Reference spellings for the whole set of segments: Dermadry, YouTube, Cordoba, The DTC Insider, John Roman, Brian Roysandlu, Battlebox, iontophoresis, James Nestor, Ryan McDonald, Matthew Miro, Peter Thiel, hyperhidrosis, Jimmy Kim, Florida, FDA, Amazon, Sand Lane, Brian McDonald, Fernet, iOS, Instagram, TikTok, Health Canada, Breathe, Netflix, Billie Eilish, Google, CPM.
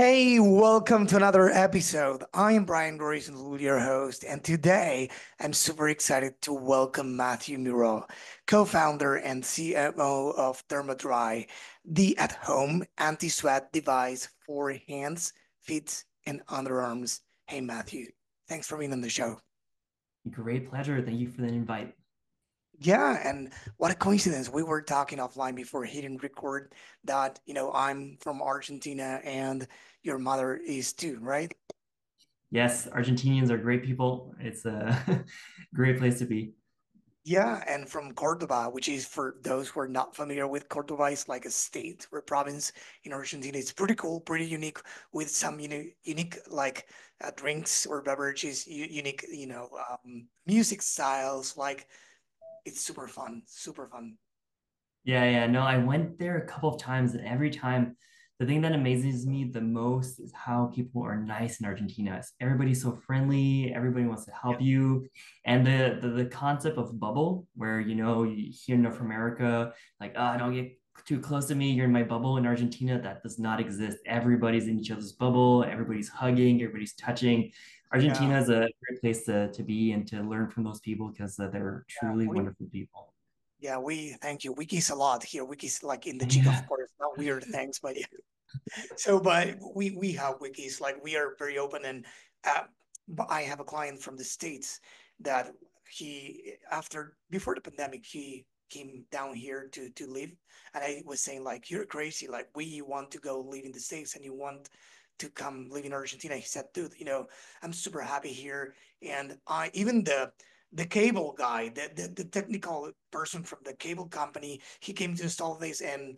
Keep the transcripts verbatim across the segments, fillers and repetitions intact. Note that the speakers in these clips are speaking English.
Hey, welcome to another episode. I am Brian Roysandlu, your host, and today I'm super excited to welcome Matthew Miro, co-founder and C M O of Dermadry, the at-home anti-sweat device for hands, feet, and underarms. Hey, Matthew, thanks for being on the show. Great pleasure. Thank you for the invite. Yeah, and what a coincidence. We were talking offline before hitting record that, you know, I'm from Argentina and your mother is too, right? Yes, Argentinians are great people. It's a great place to be. Yeah, and from Cordoba, which is, for those who are not familiar with Cordoba, is like a state or a province in Argentina. It's pretty cool, pretty unique, with some you know, unique like uh, drinks or beverages, unique, you know, um, music styles, like... It's super fun, super fun. Yeah, yeah. No, I went there a couple of times, and every time, the thing that amazes me the most is how people are nice in Argentina. It's, everybody's so friendly. Everybody wants to help yeah. you. And the, the the concept of bubble, where, you know, here in North America, like, oh, don't get too close to me. You're in my bubble. In Argentina, that does not exist. Everybody's in each other's bubble. Everybody's hugging. Everybody's touching. Argentina yeah. is a great place to, to be and to learn from those people, because uh, they're truly yeah, we, wonderful people. Yeah, we thank you. We kiss a lot here. We kiss like in the cheek, yeah. of course, not weird things, but yeah. So, but we we have wikis, like we are very open. And uh, I have a client from the States that he, after, before the pandemic, he came down here to to live, and I was saying, like, you're crazy, like we want to go live in the States and you want to come live in Argentina. He said, dude, you know, I'm super happy here. And I, even the the cable guy, the, the, the technical person from the cable company, he came to install this and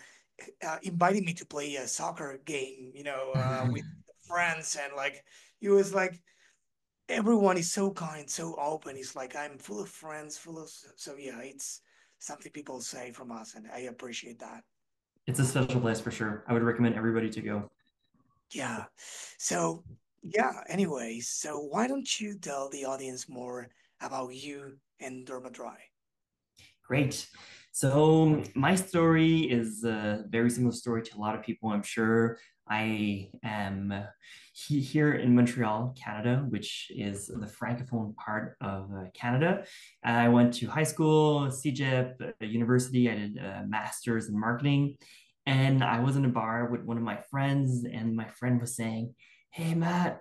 uh, invited me to play a soccer game, you know, uh, with friends. And like, it was like, everyone is so kind, so open. It's like, I'm full of friends, full of, so yeah, it's something people say from us, and I appreciate that. It's a special place for sure. I would recommend everybody to go. Yeah. So, yeah, anyway, so why don't you tell the audience more about you and Dermadry? Great. So my story is a very similar story to a lot of people, I'm sure. I am here in Montreal, Canada, which is the Francophone part of Canada. I went to high school, C G E P, university. I did a master's in marketing. And I was in a bar with one of my friends, and my friend was saying, hey, Matt,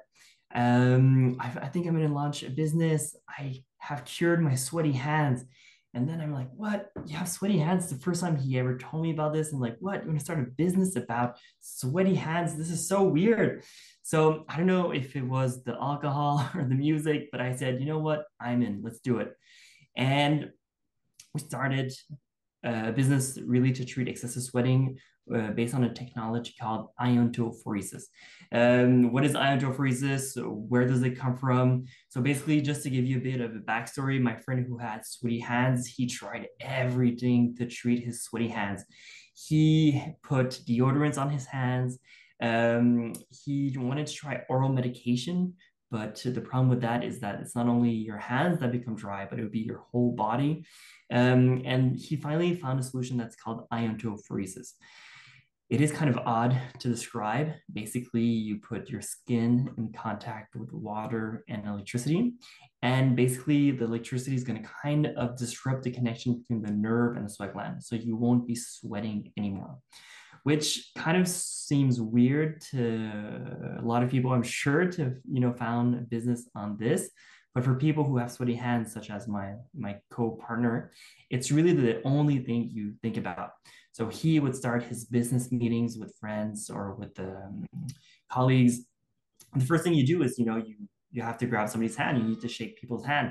um, I, I think I'm going to launch a business. I have cured my sweaty hands. And then I'm like, what? You have sweaty hands? The first time he ever told me about this. I'm like, what? You're going to start a business about sweaty hands? This is so weird. So I don't know if it was the alcohol or the music, but I said, you know what? I'm in. Let's do it. And we started a business really to treat excessive sweating, Uh, based on a technology called iontophoresis. Um, what is iontophoresis? Where does it come from? So basically, just to give you a bit of a backstory, my friend who had sweaty hands, he tried everything to treat his sweaty hands. He put deodorants on his hands. Um, he wanted to try oral medication, but the problem with that is that it's not only your hands that become dry, but it would be your whole body. Um, and he finally found a solution that's called iontophoresis. It is kind of odd to describe. Basically, you put your skin in contact with water and electricity. And basically, the electricity is going to kind of disrupt the connection between the nerve and the sweat gland. So you won't be sweating anymore, which kind of seems weird to a lot of people, I'm sure, to have, you know, found a business on this. But for people who have sweaty hands, such as my, my co-partner, it's really the only thing you think about. So he would start his business meetings with friends or with um, colleagues. And the first thing you do is, you know, you, you have to grab somebody's hand. You need to shake people's hand.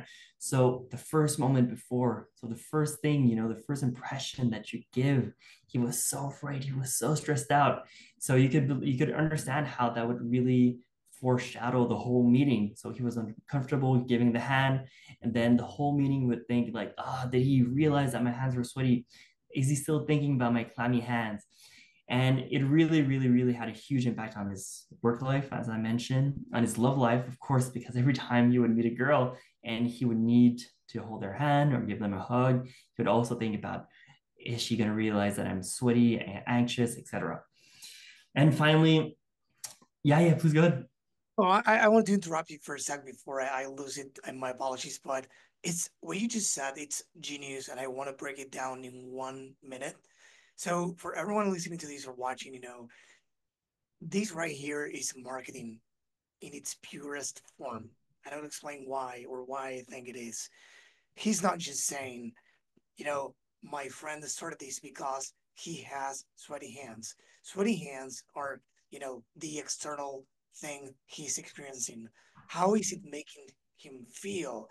So the first moment before, so the first thing, you know, the first impression that you give, he was so afraid. He was so stressed out. So you could, you could understand how that would really foreshadow the whole meeting. So he was uncomfortable giving the hand, and then the whole meeting would think like, ah, oh, did he realize that my hands were sweaty? Is he still thinking about my clammy hands? And it really, really, really had a huge impact on his work life, as I mentioned, on his love life, of course, because every time you would meet a girl and he would need to hold their hand or give them a hug, he would also think about, is she going to realize that I'm sweaty and anxious, et cetera. And finally, Yeah, yeah, please go ahead. Oh, I, I want to interrupt you for a sec before I, I lose it, and my apologies, but it's what you just said, it's genius, and I want to break it down in one minute. So for everyone listening to this or watching, you know, this right here is marketing in its purest form. I don't explain why or why I think it is. He's not just saying, you know, my friend started this because he has sweaty hands. Sweaty hands are, you know, the external thing he's experiencing. How is it making him feel?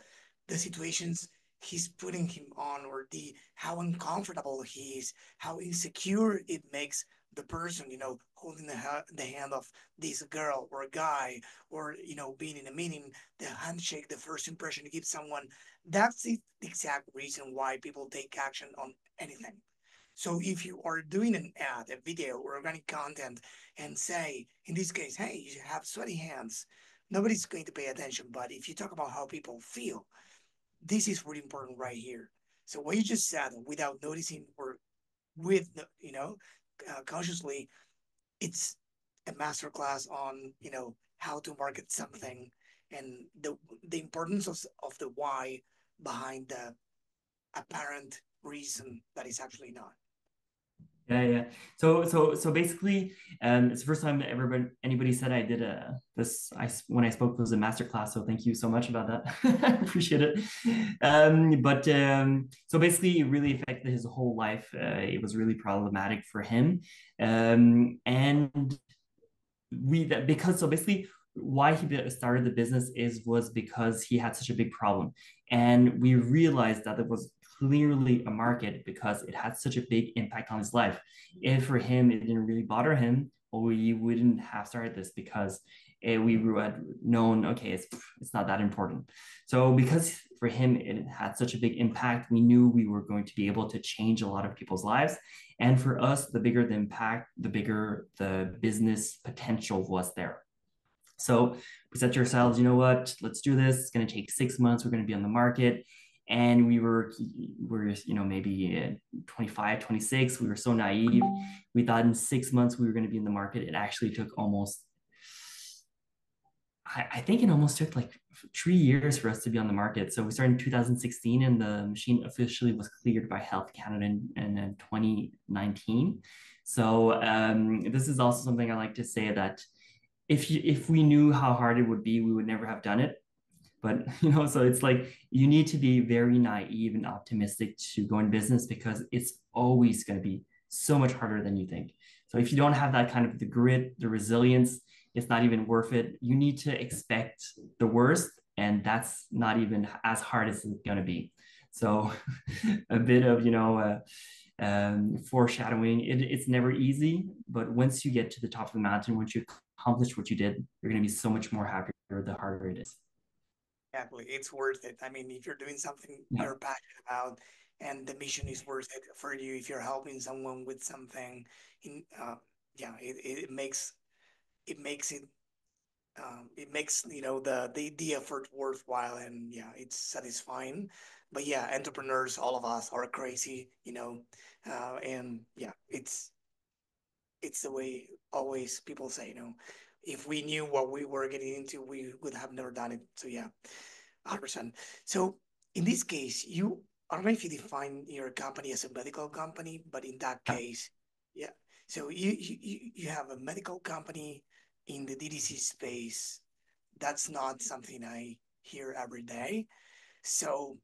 The situations he's putting him on, or the how uncomfortable he is, how insecure it makes the person, you know, holding the, ha the hand of this girl or a guy, or, you know, being in a meeting, the handshake, the first impression you give someone. That's the exact reason why people take action on anything. So if you are doing an ad, a video, or organic content, and say, in this case, hey, you have sweaty hands, nobody's going to pay attention. But if you talk about how people feel, this is really important right here. So what you just said, without noticing or with, you know, uh, consciously, it's a masterclass on, you know, how to market something and the the importance of, of the why behind the apparent reason that is actually not. Yeah, yeah. So, so, so basically, um, it's the first time that everybody, anybody said I did a this. I when I spoke was a masterclass. So thank you so much about that. Appreciate it. Um, but um, so basically, it really affected his whole life. Uh, it was really problematic for him, um, and we that because so basically. Why he started the business is was because he had such a big problem, and we realized that it was clearly a market because it had such a big impact on his life. If for him it didn't really bother him, we wouldn't have started this because we had known, okay, it's it's not that important. So because for him it had such a big impact, we knew we were going to be able to change a lot of people's lives. And for us, the bigger the impact, the bigger the business potential was there. So we said to ourselves, you know what, let's do this. It's going to take six months. We're going to be on the market. And we were, we're you know, maybe twenty-five, twenty-six. We were so naive. We thought in six months we were going to be in the market. It actually took almost, I, I think it almost took like three years for us to be on the market. So we started in two thousand sixteen, and the machine officially was cleared by Health Canada in, in twenty nineteen. So um, this is also something I like to say that If, you, if we knew how hard it would be, we would never have done it. But, you know, so it's like, you need to be very naive and optimistic to go in business because it's always going to be so much harder than you think. So if you don't have that kind of the grit, the resilience, it's not even worth it. You need to expect the worst, and that's not even as hard as it's going to be. So a bit of, you know, uh, um, foreshadowing, it, it's never easy, but once you get to the top of the mountain, once you accomplish what you did, you're going to be so much more happier the harder it is. Exactly. It's worth it. I mean, if you're doing something yeah. you're passionate about and the mission is worth it for you, if you're helping someone with something, in, uh, yeah, it, it makes, it makes it, um, it makes, you know, the, the, the effort worthwhile, and yeah, it's satisfying. But yeah, entrepreneurs, all of us are crazy, you know, uh, and yeah, it's, it's the way always people say, you know, if we knew what we were getting into, we would have never done it. So yeah, one hundred percent. So in this case, you, I don't know if you define your company as a medical company, but in that case, yeah. So you, you, you have a medical company in the D T C space. That's not something I hear every day. So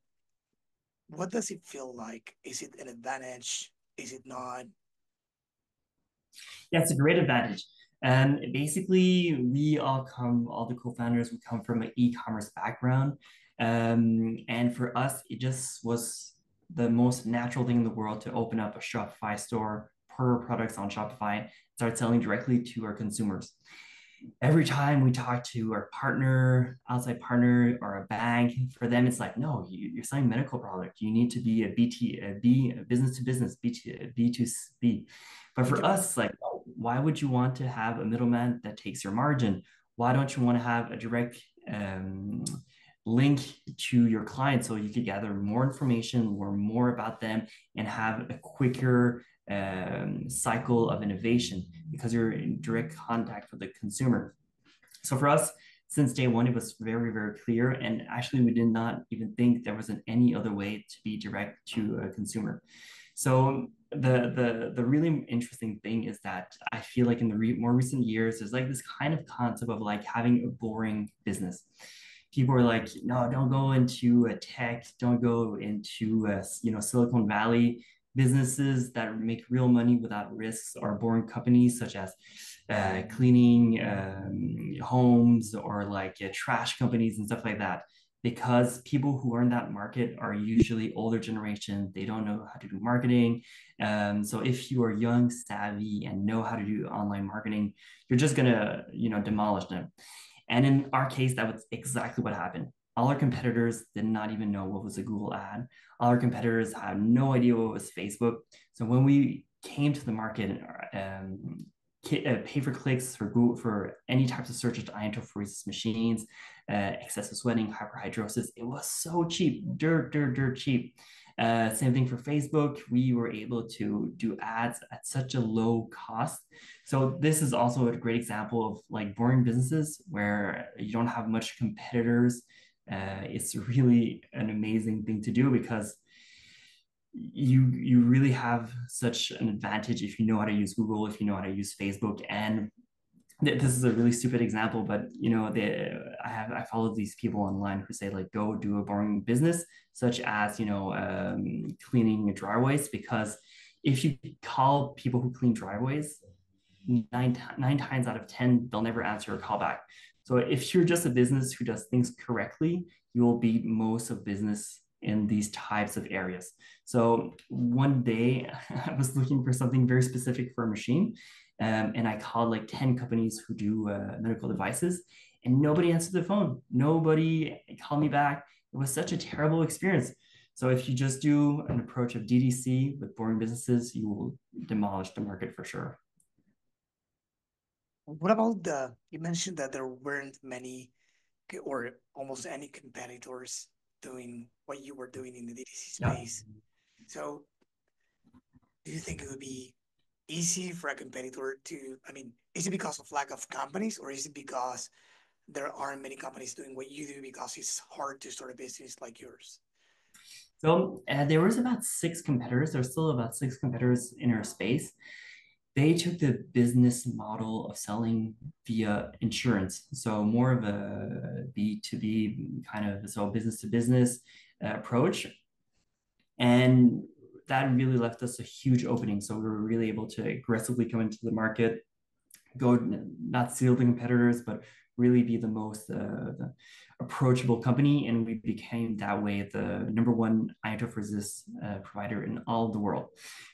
what does it feel like? Is it an advantage? Is it not? Yeah, it's a great advantage. And um, basically, we all come, all the co-founders, we come from an e-commerce background. Um, and for us, it just was the most natural thing in the world to open up a Shopify store, put our products on Shopify, start selling directly to our consumers. Every time we talk to our partner, outside partner, or a bank, for them, it's like, no, you, you're selling medical product. You need to be a B two B, a business to business, B two B. But for us, like, why would you want to have a middleman that takes your margin? Why don't you want to have a direct um, link to your client so you could gather more information, learn more about them, and have a quicker um, cycle of innovation because you're in direct contact with the consumer. So for us, since day one, it was very, very clear. And actually, we did not even think there was an, any other way to be direct to a consumer. So the, the, the really interesting thing is that I feel like in the re more recent years, there's like this kind of concept of like having a boring business. People are like, no, don't go into uh, tech, don't go into uh, you know, Silicon Valley. Businesses that make real money without risks are boring companies such as uh, cleaning um, homes or like uh, trash companies and stuff like that. Because people who are in that market are usually older generation. They don't know how to do marketing. Um, so if you are young, savvy, and know how to do online marketing, you're just gonna you know, demolish them. And in our case, that was exactly what happened. All our competitors did not even know what was a Google ad. All our competitors had no idea what was Facebook. So when we came to the market, um, pay for clicks for Google, for any types of searches to iontophoresis machines, uh, excessive sweating, hyperhidrosis, it was so cheap, dirt, dirt, dirt cheap. Uh, same thing for Facebook. We were able to do ads at such a low cost. So this is also a great example of like boring businesses where you don't have much competitors. Uh, it's really an amazing thing to do because you you really have such an advantage if you know how to use Google, if you know how to use Facebook. And th this is a really stupid example, but you know, they, I have I follow these people online who say like, go do a boring business, such as you know um, cleaning driveways, because if you call people who clean driveways, nine nine times out of ten, they'll never answer a callback. So if you're just a business who does things correctly, you will beat most of business in these types of areas. So one day I was looking for something very specific for a machine, um, and I called like ten companies who do uh, medical devices, and nobody answered the phone. Nobody called me back. It was such a terrible experience. So if you just do an approach of D T C with boring businesses, you will demolish the market for sure. What about the, you mentioned that there weren't many or almost any competitors doing what you were doing in the D T C space. Yeah. So do you think it would be easy for a competitor to, I mean, is it because of lack of companies, or is it because there aren't many companies doing what you do because it's hard to start a business like yours? So uh, there was about six competitors. There's still about six competitors in our space. They took the business model of selling via insurance. So more of a B two B kind of, so business to business uh, approach. And that really left us a huge opening. So we were really able to aggressively come into the market, go not steal the competitors, but really be the most uh, the approachable company. And we became that way the number one iontophoresis uh, provider in all of the world.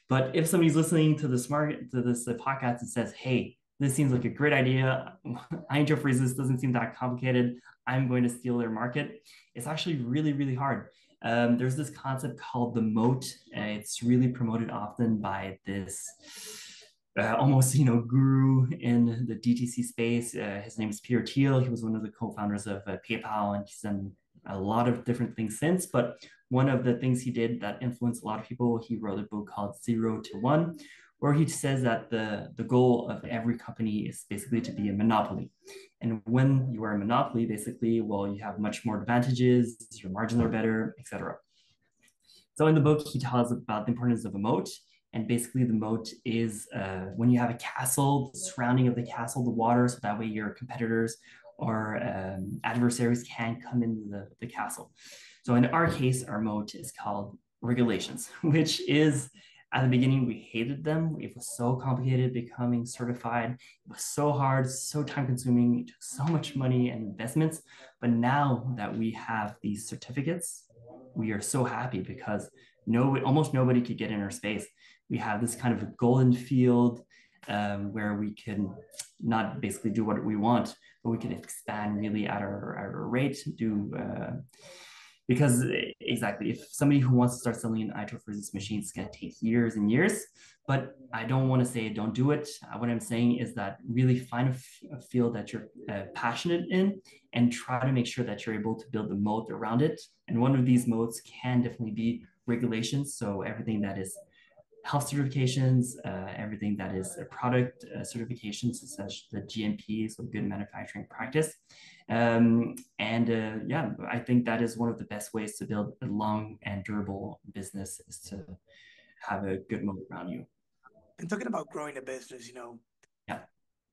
But if somebody's listening to this market, to this uh, podcast and says, hey, this seems like a great idea, iontophoresis doesn't seem that complicated, I'm going to steal their market, it's actually really, really hard. Um, there's this concept called the moat. Uh, it's really promoted often by this Uh, almost, you know, guru in the D T C space. Uh, his name is Peter Thiel. He was one of the co-founders of uh, PayPal, and he's done a lot of different things since. But one of the things he did that influenced a lot of people, he wrote a book called Zero to One, where he says that the, the goal of every company is basically to be a monopoly. And when you are a monopoly, basically, well, you have much more advantages, your margins are better, et cetera. So in the book, he tells about the importance of a moat. And basically the moat is uh, when you have a castle, the surrounding of the castle, the water, so that way your competitors or um, adversaries can come into the, the castle. So in our case, our moat is called regulations, which is, at the beginning, we hated them. It was so complicated becoming certified. It was so hard, so time consuming. It took so much money and investments. But now that we have these certificates, we are so happy because no, almost nobody could get in our space. We have this kind of a golden field um, where we can not basically do what we want, but we can expand really at our, our rate. Do uh, because exactly, if somebody who wants to start selling an iontophoresis machine, it's going to take years and years. But I don't want to say don't do it. What I'm saying is that really find a, f a field that you're uh, passionate in, and try to make sure that you're able to build a moat around it. And one of these moats can definitely be regulations. So everything that is health certifications, uh, everything that is a product uh, certifications, such as the G M P, so good manufacturing practice. Um, and uh, yeah, I think that is one of the best ways to build a long and durable business, is to have a good moat around you. And talking about growing a business, you know, yeah,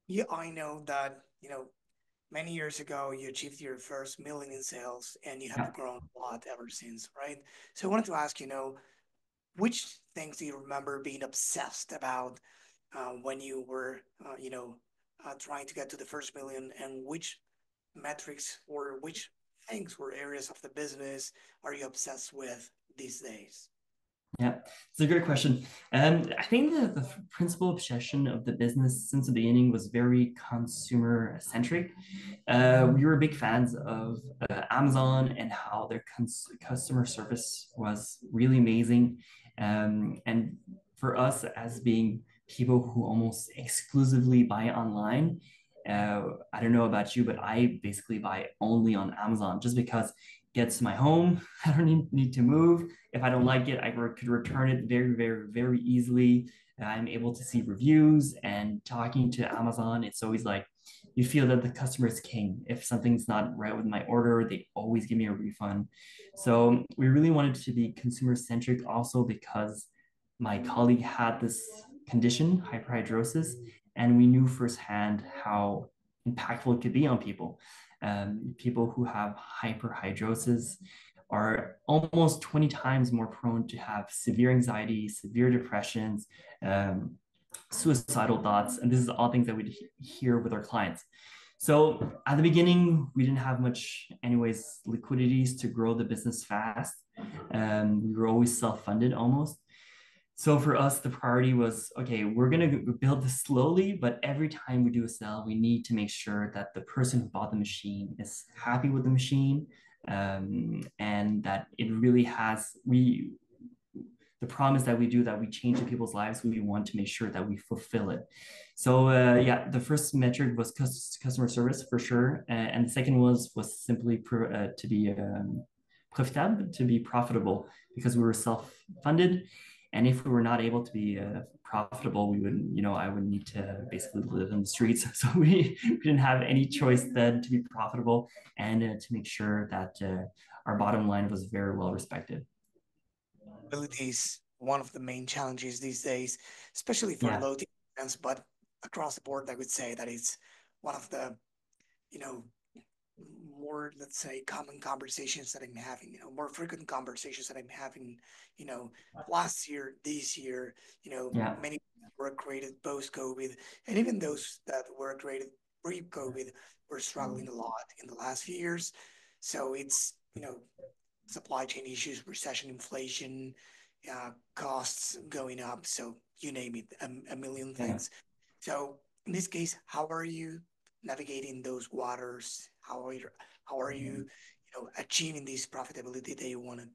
you, I know that, you know, many years ago, you achieved your first million in sales and you have yeah. grown a lot ever since, right? So I wanted to ask, you know, which things do you remember being obsessed about uh, when you were, uh, you know, uh, trying to get to the first million, and which metrics or which things were areas of the business are you obsessed with these days? Yeah, it's a great question. Um, I think that the principal obsession of the business since the beginning was very consumer-centric. Uh, we were big fans of uh, Amazon and how their cons customer service was really amazing. Um, and for us, as being people who almost exclusively buy online, uh, I don't know about you, but I basically buy only on Amazon, just because gets my home. I don't need, need to move. If I don't like it, I re could return it very, very, very easily. I'm able to see reviews, and talking to Amazon, it's always like, you feel that the customer is king. If something's not right with my order, they always give me a refund. So we really wanted to be consumer centric, also because my colleague had this condition, hyperhidrosis, and we knew firsthand how impactful it could be on people. Um, people who have hyperhidrosis are almost twenty times more prone to have severe anxiety, severe depressions, um, suicidal thoughts. And this is all things that we hear with our clients. So at the beginning, we didn't have much, anyways, liquidities to grow the business fast. Um, we were always self-funded almost. So for us, the priority was, okay, we're going to build this slowly, but every time we do a sale, we need to make sure that the person who bought the machine is happy with the machine, um, and that it really has, we, the promise that we do, that we change the people's lives, we want to make sure that we fulfill it. So uh, yeah, the first metric was customer service for sure. Uh, and the second was, was simply per, uh, to be um, profitable, to be profitable, because we were self-funded. And if we were not able to be uh, profitable, we would, you know, I would need to basically live on the streets. So we, we didn't have any choice then to be profitable, and uh, to make sure that uh, our bottom line was very well respected. Profitability is one of the main challenges these days, especially for yeah. low tickets, but across the board, I would say that it's one of the, you know, more, let's say, common conversations that I'm having, you know, more frequent conversations that I'm having, you know, last year, this year, you know, yeah. many were created post-COVID, and even those that were created pre-COVID were struggling a lot in the last few years. So it's, you know, supply chain issues, recession, inflation, uh, costs going up. So you name it, a, a million things. Yeah. So in this case, how are you navigating those waters? How are you, how are you, you know, achieving this profitability that you wanted?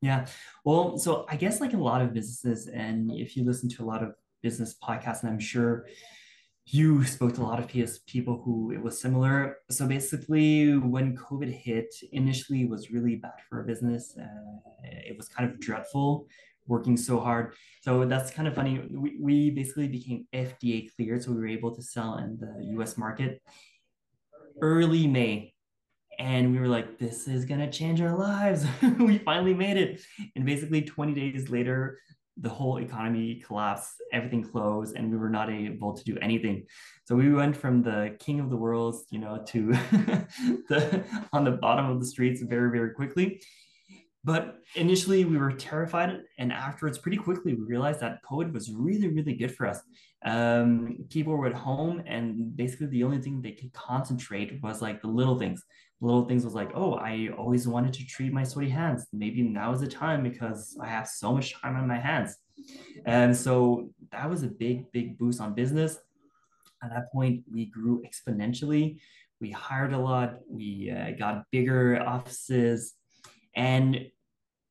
Yeah, well, so I guess like a lot of businesses, and if you listen to a lot of business podcasts, and I'm sure you spoke to a lot of people who it was similar. So basically when COVID hit, initially it was really bad for a business. Uh, it was kind of dreadful, working so hard. So that's kind of funny. We, we basically became F D A cleared, so we were able to sell in the U S market early May. And we were like, this is gonna change our lives. We finally made it. And basically twenty days later, the whole economy collapsed, everything closed, and we were not able to do anything. So we went from the king of the world, you know, to the, on the bottom of the streets very, very quickly. But initially we were terrified, and afterwards pretty quickly we realized that COVID was really, really good for us. Um, people were at home, and basically the only thing they could concentrate was like the little things. The little things was like, oh, I always wanted to treat my sweaty hands. Maybe now is the time because I have so much time on my hands. And so that was a big, big boost on business. At that point, we grew exponentially. We hired a lot. We uh, got bigger offices. And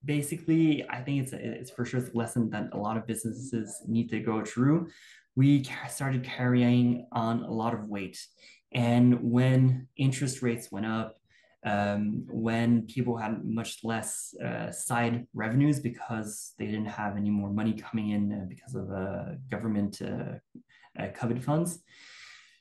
basically, I think it's, it's for sure a lesson that a lot of businesses need to go through. We started carrying on a lot of weight. And when interest rates went up, um, when people had much less uh, side revenues because they didn't have any more money coming in because of uh, government uh, uh, COVID funds.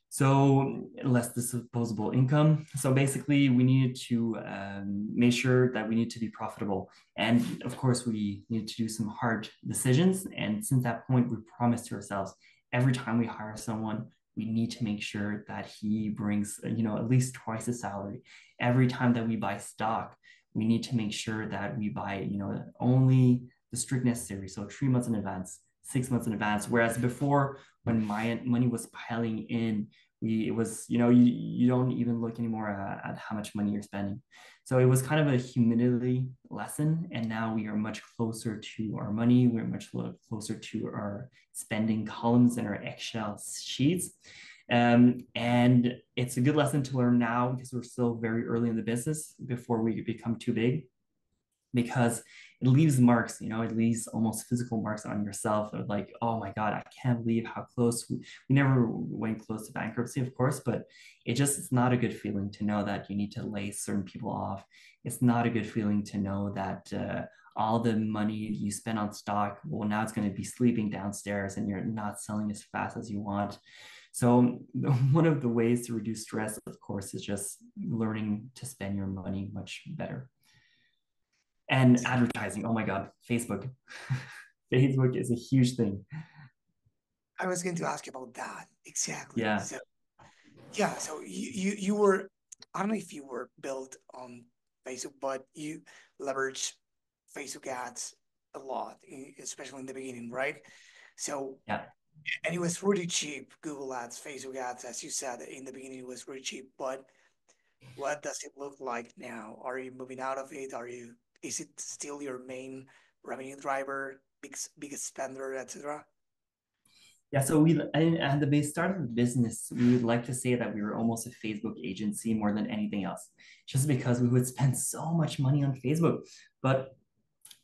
So less disposable income. So basically we needed to um, make sure that we need to be profitable. And of course we needed to do some hard decisions. And since that point, we promised to ourselves, every time we hire someone, we need to make sure that he brings, you know, at least twice his salary. Every time that we buy stock, we need to make sure that we buy, you know, only the strict necessary. So three months in advance, six months in advance. Whereas before, when my money was piling in, we, it was, you know, you, you don't even look anymore at, at how much money you're spending. So it was kind of a humility lesson. And now we are much closer to our money. We're much closer to our spending columns and our Excel sheets. Um, and it's a good lesson to learn now because we're still very early in the business before we become too big, because it leaves marks, you know, it leaves almost physical marks on yourself. They're like, oh my God, I can't believe how close, we, we never went close to bankruptcy, of course, but it just, it's not a good feeling to know that you need to lay certain people off. It's not a good feeling to know that uh, all the money you spent on stock, well, now it's going to be sleeping downstairs and you're not selling as fast as you want. So one of the ways to reduce stress, of course, is just learning to spend your money much better. And advertising, oh my God, Facebook. Facebook is a huge thing. I was going to ask you about that, exactly. Yeah. So, yeah, so you, you, you were, I don't know if you were built on Facebook, but you leveraged Facebook ads a lot, especially in the beginning, right? So, yeah. And it was really cheap, Google ads, Facebook ads, as you said, in the beginning it was really cheap, but what does it look like now? Are you moving out of it? Are you... Is it still your main revenue driver, big, biggest spender, et cetera? Yeah, so we, at the start of the business, we would like to say that we were almost a Facebook agency more than anything else, just because we would spend so much money on Facebook. But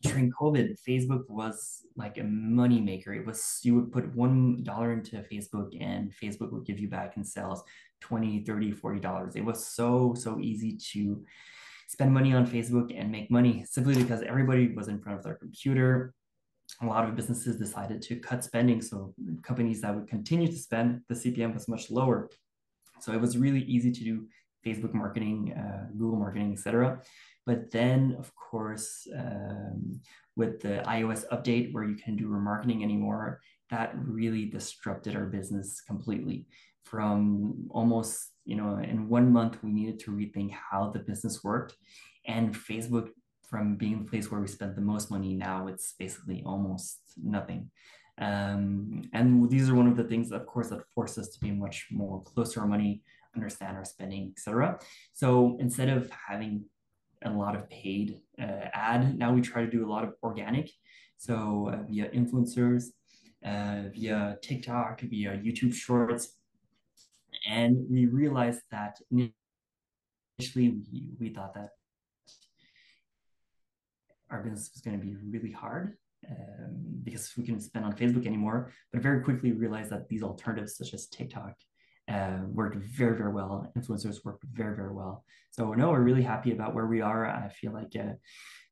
during COVID, Facebook was like a money maker. It was, you would put one dollar into Facebook and Facebook would give you back in sales twenty, thirty, forty dollars. It was so, so easy to spend money on Facebook and make money simply because everybody was in front of their computer. A lot of businesses decided to cut spending. So companies that would continue to spend, the C P M was much lower. So it was really easy to do Facebook marketing, uh, Google marketing, et cetera. But then of course, um, with the iOS update where you can do remarketing anymore, that really disrupted our business completely. From almost, you know, in one month, we needed to rethink how the business worked. And Facebook, from being the place where we spent the most money, now it's basically almost nothing. Um, and these are one of the things, of course, that forced us to be much more close to our money, understand our spending, et cetera. So instead of having a lot of paid uh, ad, now we try to do a lot of organic. So uh, via influencers, uh, via TikTok, via YouTube Shorts. And we realized that initially we, we thought that our business was going to be really hard um, because we couldn't spend on Facebook anymore. But very quickly realized that these alternatives such as TikTok uh, worked very, very well. Influencers worked very, very well. So no, we're really happy about where we are. I feel like uh,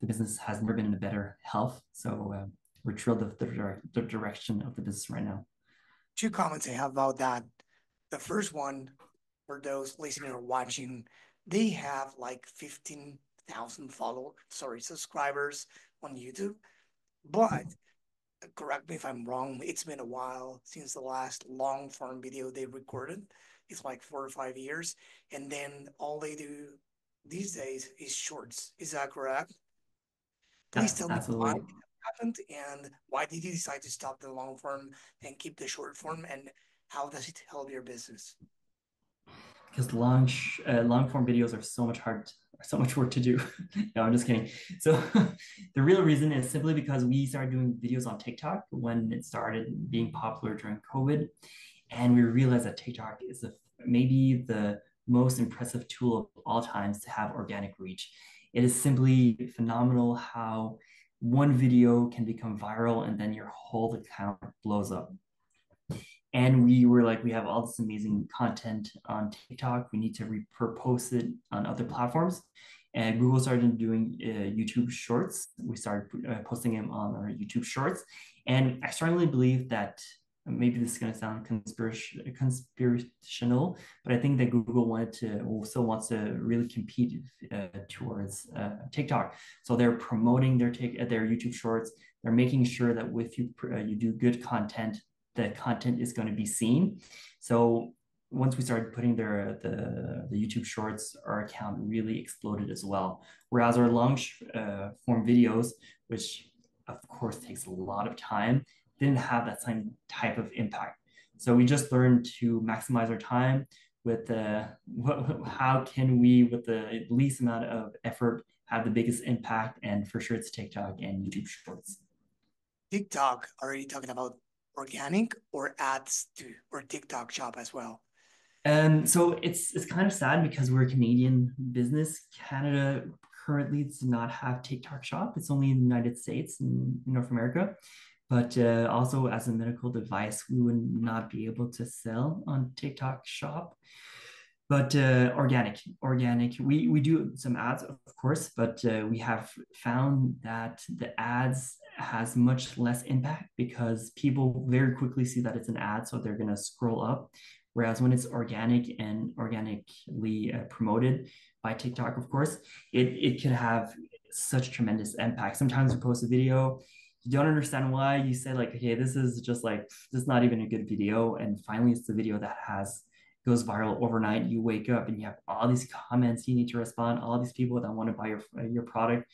the business has never been in a better health. So uh, we're thrilled with the, dire the direction of the business right now. Two comments I have about that. The first one, for those listening or watching, they have like fifteen thousand followers, sorry, subscribers on YouTube. But correct me if I'm wrong, it's been a while since the last long form video they recorded. It's like four or five years. And then all they do these days is shorts. Is that correct? Please tell me why it happened and why did you decide to stop the long form and keep the short form, and how does it help your business? Because long, uh, long form videos are so much hard, so much work to do. No, I'm just kidding. So the real reason is simply because we started doing videos on TikTok when it started being popular during COVID. And we realized that TikTok is a, maybe the most impressive tool of all times to have organic reach. It is simply phenomenal how one video can become viral and then your whole account blows up. And we were like, we have all this amazing content on TikTok. We need to repurpose it on other platforms. And Google started doing uh, YouTube Shorts. We started uh, posting them on our YouTube Shorts. And I strongly believe that, maybe this is going to sound conspirac- conspirational, but I think that Google wanted to, also wants to really compete uh, towards uh, TikTok. So they're promoting their take, their YouTube Shorts. They're making sure that if you uh, you do good content, the content is going to be seen. So once we started putting their the, the YouTube Shorts, our account really exploded as well. Whereas our long uh, form videos, which of course takes a lot of time, didn't have that same type of impact. So we just learned to maximize our time with the, what, how can we, with the least amount of effort, have the biggest impact? And for sure, it's TikTok and YouTube Shorts. TikTok, are you talking about organic or ads too, or TikTok Shop as well? Um, so it's it's kind of sad because we're a Canadian business. Canada currently does not have TikTok Shop. It's only in the United States and North America. But uh, also as a medical device, we would not be able to sell on TikTok Shop. But uh, organic, organic, we, we do some ads, of course, but uh, we have found that the ads has much less impact because people very quickly see that it's an ad, so they're gonna scroll up. Whereas when it's organic and organically uh, promoted by TikTok, of course, it, it can have such tremendous impact. Sometimes we post a video, you don't understand why, you say like, okay, this is just like, this is not even a good video. And finally, it's the video that has goes viral overnight. You wake up and you have all these comments you need to respond, all these people that want to buy your, your product.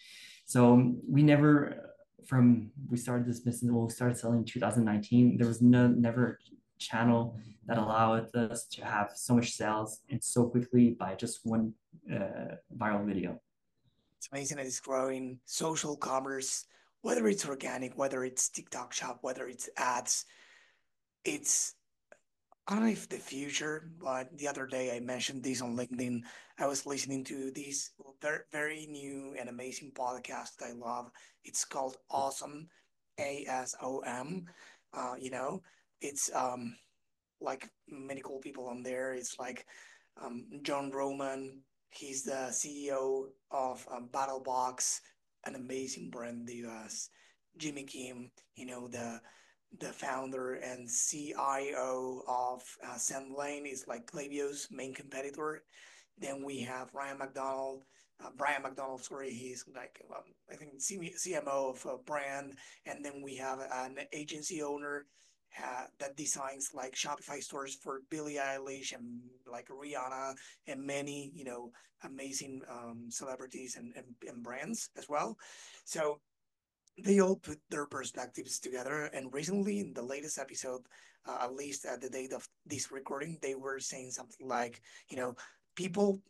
So we never, from, we started this business, well, we started selling in two thousand nineteen, there was no, never a channel that allowed us to have so much sales and so quickly by just one uh, viral video. It's amazing that it's growing. Social commerce, whether it's organic, whether it's TikTok Shop, whether it's ads, it's, I don't know if the future, but the other day I mentioned this on LinkedIn. I was listening to this very new and amazing podcast that I love. It's called Awesome, A S O M. Uh, you know, it's um, like many cool people on there. It's like um, John Roman. He's the C E O of um, Battlebox, an amazing brand in the U S. Jimmy Kim, you know, the the founder and C I O of uh, Sand Lane, is like Klaviyo's main competitor. Then we have Ryan McDonald, uh, Brian McDonald, sorry, he's like, um, I think C M O of a brand. And then we have an agency owner uh, that designs like Shopify stores for Billie Eilish and like Rihanna and many, you know, amazing um, celebrities and, and, and brands as well. So they all put their perspectives together. And recently in the latest episode, uh, at least at the date of this recording, they were saying something like, you know, people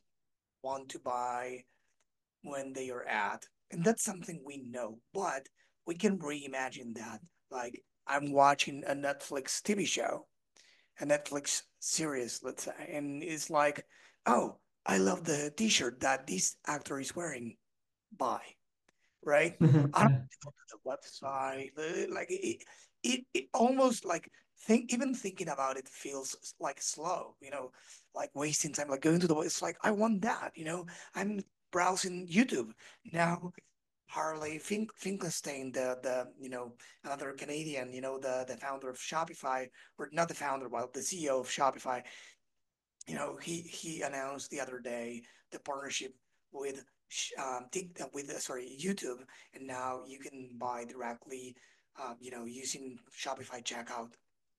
want to buy when they are at, and that's something we know, but we can reimagine that. Like I'm watching a Netflix T V show, a Netflix series, let's say, and it's like, oh, I love the t-shirt that this actor is wearing, buy. Right? I don't go to the website. Like it, it, it almost like think even thinking about it feels like slow, you know, like wasting time, like going to the, it's like, I want that, you know, I'm browsing YouTube now. Harley Fink, Finkelstein, the, the, you know, another Canadian, you know, the, the founder of Shopify, or not the founder, well, the C E O of Shopify, you know, he, he announced the other day, the partnership with Um, TikTok with uh, sorry YouTube, and now you can buy directly, um, you know, using Shopify checkout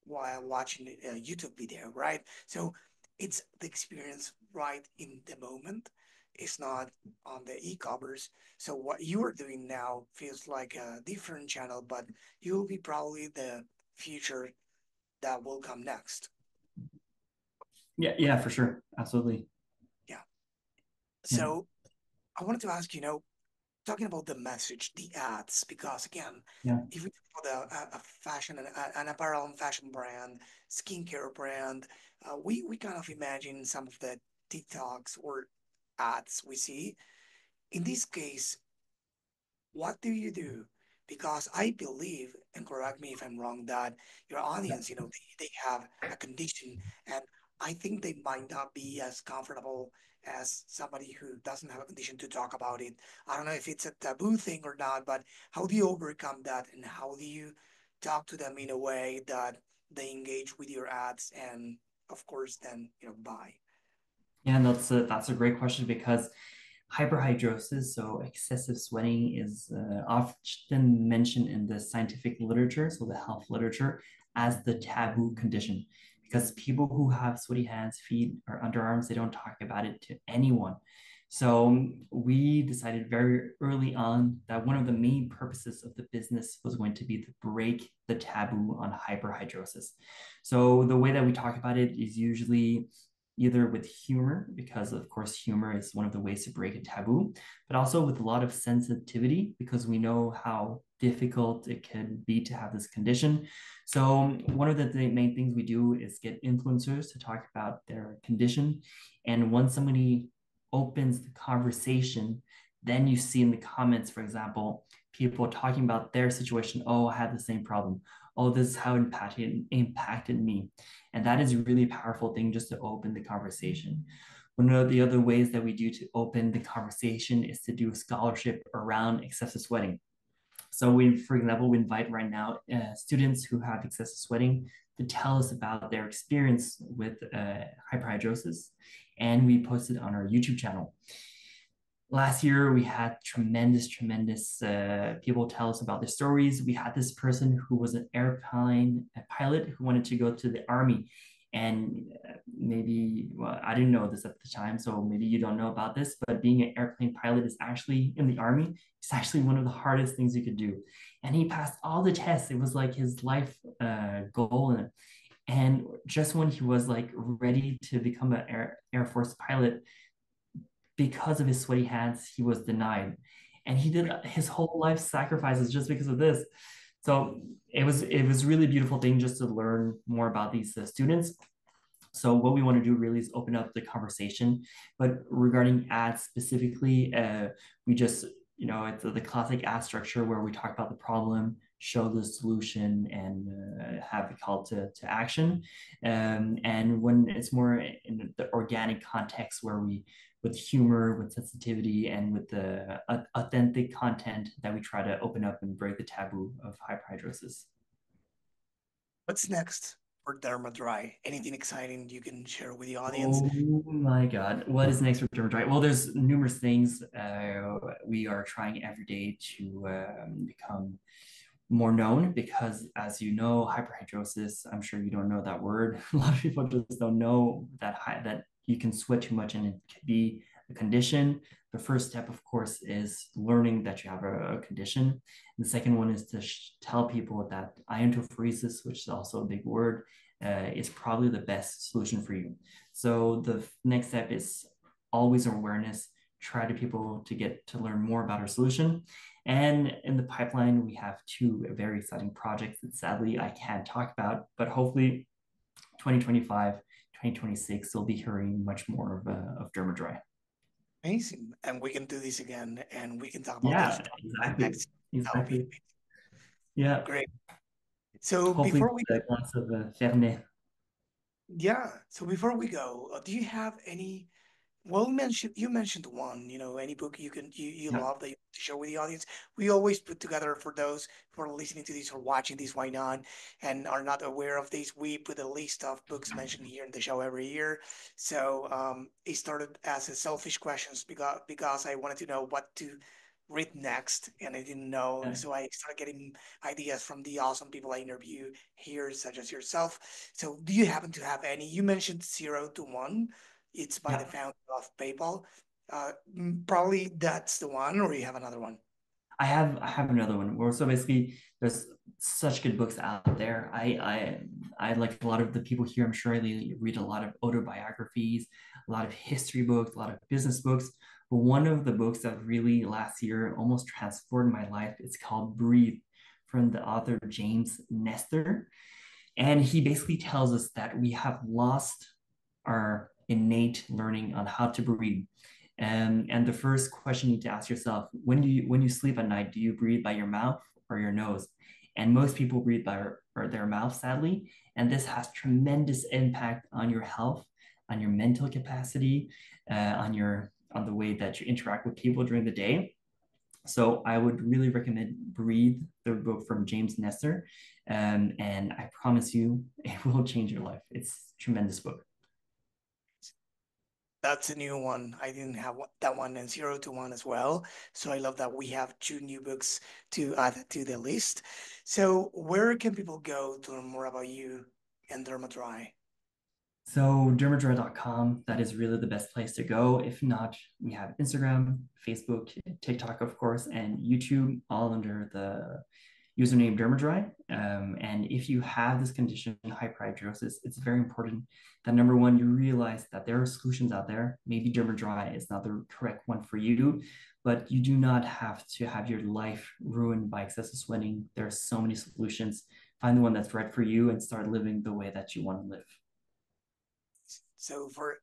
while watching a YouTube video, right? So it's the experience right in the moment. It's not on the e-commerce. So what you are doing now feels like a different channel, but you will be probably the future that will come next. Yeah, yeah, for sure, absolutely. Yeah. So. Yeah. I wanted to ask, you know, talking about the message, the ads, because again, yeah. if we talk about a, a fashion, an, an apparel and fashion brand, skincare brand, uh, we, we kind of imagine some of the TikToks or ads we see. In this case, what do you do because I believe, and correct me if I'm wrong, that your audience, you know, they, they have a condition, and I think they might not be as comfortable as somebody who doesn't have a condition to talk about it. I don't know if it's a taboo thing or not, but how do you overcome that, and how do you talk to them in a way that they engage with your ads and, of course, then, you know, buy? Yeah, and that's a, that's a great question, because hyperhidrosis, so excessive sweating, is uh, often mentioned in the scientific literature, so the health literature, as the taboo condition, because people who have sweaty hands, feet, or underarms, they don't talk about it to anyone. So we decided very early on that one of the main purposes of the business was going to be to break the taboo on hyperhidrosis. So the way that we talk about it is usually either with humor, because of course humor is one of the ways to break a taboo, but also with a lot of sensitivity, because we know how difficult it can be to have this condition. So one of the th- main things we do is get influencers to talk about their condition. And once somebody opens the conversation, then you see in the comments, for example, people talking about their situation. Oh, I had the same problem. Oh, this is how it impacted, impacted me. And that is a really powerful thing, just to open the conversation. One of the other ways that we do to open the conversation is to do scholarship around excessive sweating. So we, for example, we invite right now uh, students who have excessive sweating to tell us about their experience with uh, hyperhidrosis, and we post it on our YouTube channel. Last year, we had tremendous, tremendous uh, people tell us about their stories. We had this person who was an airplane pilot who wanted to go to the army. And maybe, well, I didn't know this at the time, so maybe you don't know about this, but being an airplane pilot is actually, in the army, it's actually one of the hardest things you could do. And he passed all the tests. It was like his life uh, goal. And, and just when he was like ready to become an Air, Air Force pilot, because of his sweaty hands, he was denied. And he did his whole life sacrifices just because of this. So it was it was really beautiful thing just to learn more about these uh, students. So what we want to do really is open up the conversation. But regarding ads specifically, uh, we just, you know, it's the classic ad structure where we talk about the problem, show the solution, and uh, have a call to, to action. Um, and when it's more in the organic context where we, with humor, with sensitivity, and with the uh, authentic content, that we try to open up and break the taboo of hyperhidrosis. What's next for Dermadry? Anything exciting you can share with the audience? Oh my God, what is next for Dermadry? Well, there's numerous things. Uh, we are trying every day to um, become more known, because as you know, hyperhidrosis, I'm sure you don't know that word. A lot of people just don't know that high, that you can sweat too much and it can be a condition. The first step, of course, is learning that you have a, a condition. And the second one is to sh- tell people that iontophoresis, which is also a big word, uh, is probably the best solution for you. So the f- next step is always awareness. Try to people to get to learn more about our solution. And in the pipeline, we have two very exciting projects that sadly I can't talk about, but hopefully twenty twenty-five, twenty twenty-six, you'll be hearing much more of, uh, of Dermadry. Amazing. And we can do this again, and we can talk about yeah, this. Exactly. Next. Exactly. Be... Yeah. Great. So hopefully before we uh, lots of uh, Fernet. Yeah. So before we go, do you have any, well, mention, you mentioned one, you know, any book you can, you, you yeah. love that you share with the audience. We always put together, for those who are listening to this or watching this, why not, and are not aware of this, we put a list of books mentioned here in the show every year. So um, it started as a selfish questions because, because I wanted to know what to read next, and I didn't know. Yeah. So I started getting ideas from the awesome people I interview here, such as yourself. So do you happen to have any? You mentioned Zero to One. It's by yeah. the founder of PayPal. Uh, probably that's the one, or you have another one? I have I have another one. Well, so basically, there's such good books out there. I I I like a lot of the people here, I'm sure they read a lot of autobiographies, a lot of history books, a lot of business books. But one of the books that really last year almost transformed my life, it's called Breathe, from the author James Nestor. And he basically tells us that we have lost our innate learning on how to breathe. Um, and the first question you need to ask yourself, when do you when you sleep at night, do you breathe by your mouth or your nose. And most people breathe by or their mouth, sadly. And this has tremendous impact on your health, on your mental capacity, uh, on your on the way that you interact with people during the day. So I would really recommend Breathe, the book from James Nestor. Um, and I promise you, it will change your life. It's a tremendous book. That's a new one. I didn't have that one, and Zero to One as well. So I love that we have two new books to add to the list. So where can people go to learn more about you and Dermadry? So dermadry dot com, that is really the best place to go. If not, we have Instagram, Facebook, TikTok, of course, and YouTube, all under the username Dermadry. Um, and if you have this condition, hyperhidrosis, it's very important that, number one, you realize that there are solutions out there. Maybe Dermadry is not the correct one for you, but you do not have to have your life ruined by excessive sweating. There are so many solutions. Find the one that's right for you and start living the way that you want to live. So for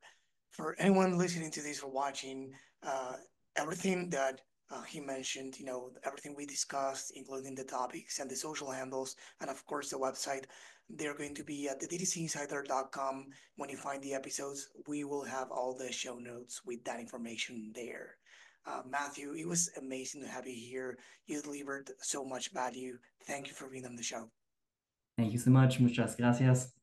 for anyone listening to this or watching, uh, everything that uh, he mentioned, you know, everything we discussed, including the topics and the social handles, and of course the website, they're going to be at the d t c insider dot com. When you find the episodes, we will have all the show notes with that information there. Uh, Matthew, it was amazing to have you here. You delivered so much value. Thank you for being on the show. Thank you so much. Muchas gracias.